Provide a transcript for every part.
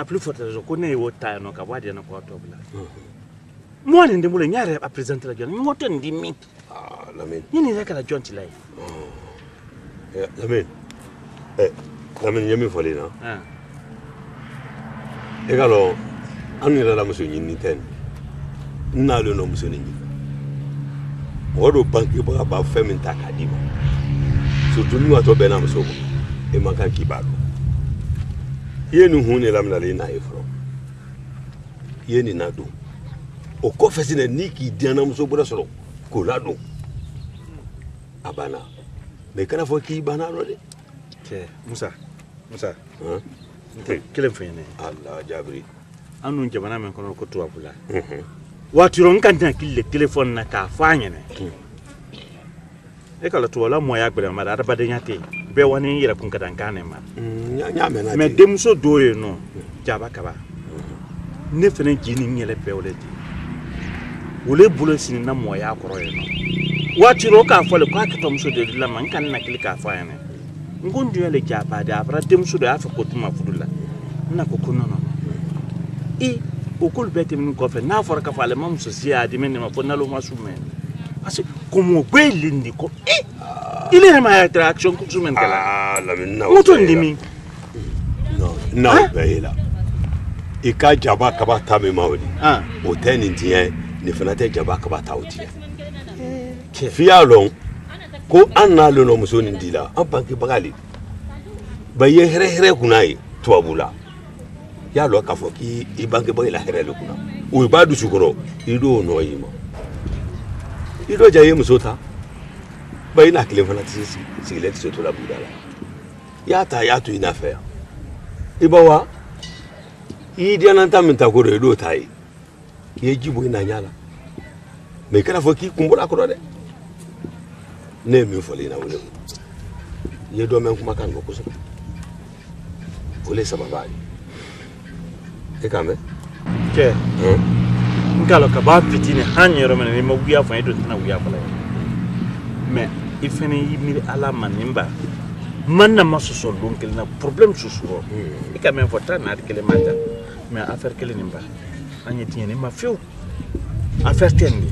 A plus forte raison, qu'on ait autant à nos cavards et à nos quartos là. Moi, je ne demande rien à présenter la John. Moi, tu ne dis rien. Ah, la main. Il n'y a qu'à la John là. La main. La main, il y a mieux fallu là. Et alors, on est là la monsieur Nintendo. N'a le nom monsieur Nintendo. Moi, le banquier pour avoir fait une taque à Dima. Surtout nous à toi Benham Sobo et Makan Kibago. Yé nous on est là dans les naïfro. Yé ni nado. Au confesser les niki Benham Sobo là solo. Colado. Abana. Mais quand on voit qui Abana là. Moussa. Hein? Quel est le fait? Allah Jabri. An nous Jabana mais qu'on a coupé à pula. Waturon kantan kille téléphone na ka fanya ne e kala to wala moya gbere ma da badenya te be woni yira kun kadan kane ma nya me na me demso doye no jaba kaba ne fene jini ngele be wole ti wole bulo sin na moya akoroye no watiro ka fole ka to mso de la man kan na kille ka fanya ne ngondu ele jaba da abra demso do afa ko tuma fudula na ko kono no e Okul bete minu kofe na fora ka fale mam sosia di men ma fona lo masume parce que comme gweli ndiko il est ma attraction que tu m'entends là la men na moto ndimi non baila e ka jaba ka ba ta me mawli o teni ndien ne fanate jaba ka ba ta oti ke fialon ko anna le no musoni ndila an banki bagali baye here kunai tuabula ya lo ka fo ki ibanke boy la herelo kuna o ibadu sukoro ido no yimo ido jaye musota bayina kilefana tsisi siglet soto la budala ya ta ya tu ina fer ibawa idi ananta minta ko do tai ye jibo ina nyala me kana fo ki kumbura ko de ne mi fo le na wole ye do men kuma kan go ko so ole sababali e ka me ke ngalo ka ba pitine hanyero men ni maguya fa edo tana guya fa la me ifene yimiri ala manimba manna masoso donkel na problème soso e ka me vota na article mata me affaire kele nimba anyeti ne ma fiu affaire tende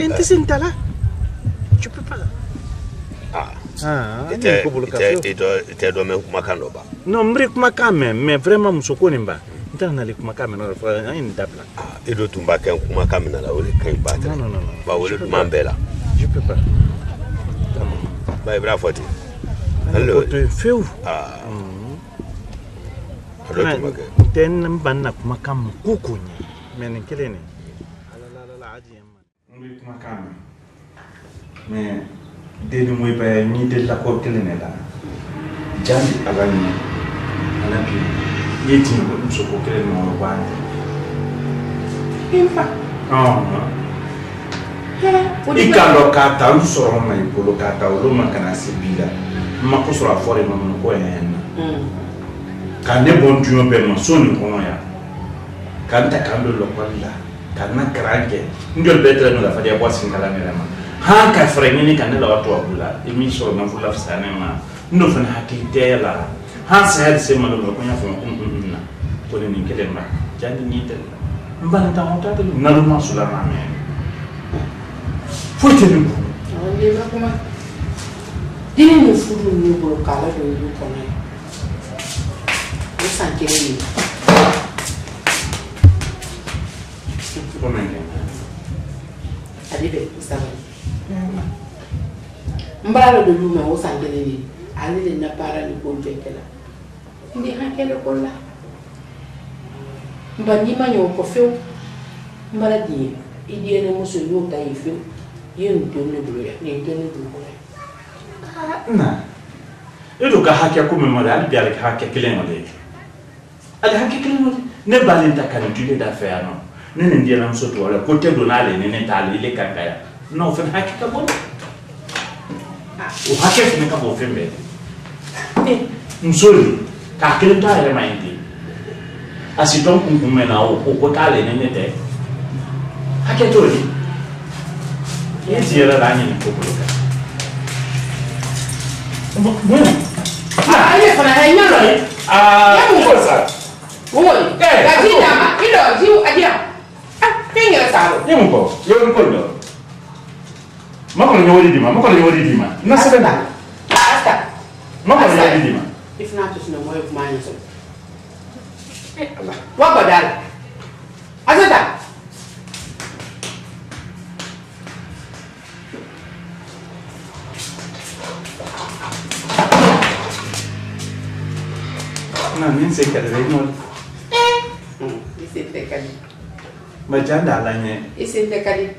enti sintala tu peux pas et tu dois même kumakan loba. Non, mri kumakan mais vraiment musoko nimba. Ntana le kumakan mais non frère, il ndabla. Ah, et do tumba kan kumakan mais la ole kan ba. Non. Ba ole mambela. Je peux pas. Ba ibra foti. Hello. Tu fais où? Ah. Hello kumakan. Ten banna kumakan kukunya. Mais nkelene. La adiyam. Mri kumakan. Mais deni moy baye ni de la ko kelene la jandi agani anapi yeti ko dum so ko kelene mo ba infa ikalo kata usoro mai polo kata uluma kana sibila makusura fore no ko en kande bon tuyo be mo soni ko ya kanta kando lo kwalla kana krage ndol betre no la fadia kwa singala mera ma ha ka frengini kanela watu wabula emission na vula sana na ndo fana hakitela ha said sema ndo kwa nyafo mkunna kone ni kelema jani nyite mbana taonta tele na ruma sula na me futi ni ko ni ba kuma dini ni fudu ni bo kala do ni ko ne usanke ni komende alibe usaba mbara de luma o sangeleni alele na para ni ko jekela ndi hakele ko la mbani manyo ko feu mbara di idie ne muso yo ta ifeu ye ndone buloya ni ndone buloya na edo ka hakya ko memora ali biare ka hakya keleno de ali hakya keleno ne balenta kanitule da faire non nene ndie na muso to wala ko te donale nene tali ile kakaya no fen hakika bon o hakef ne ka bo fembe msoli ka kelenta ele maindi asiton kumena o kotale ne nete haketori yeti era lani ni populoka bon What non, mais c'est qu'elle est morte. Il s'est fait caler. Mais j'ai un dalanier. Il s'est fait caler.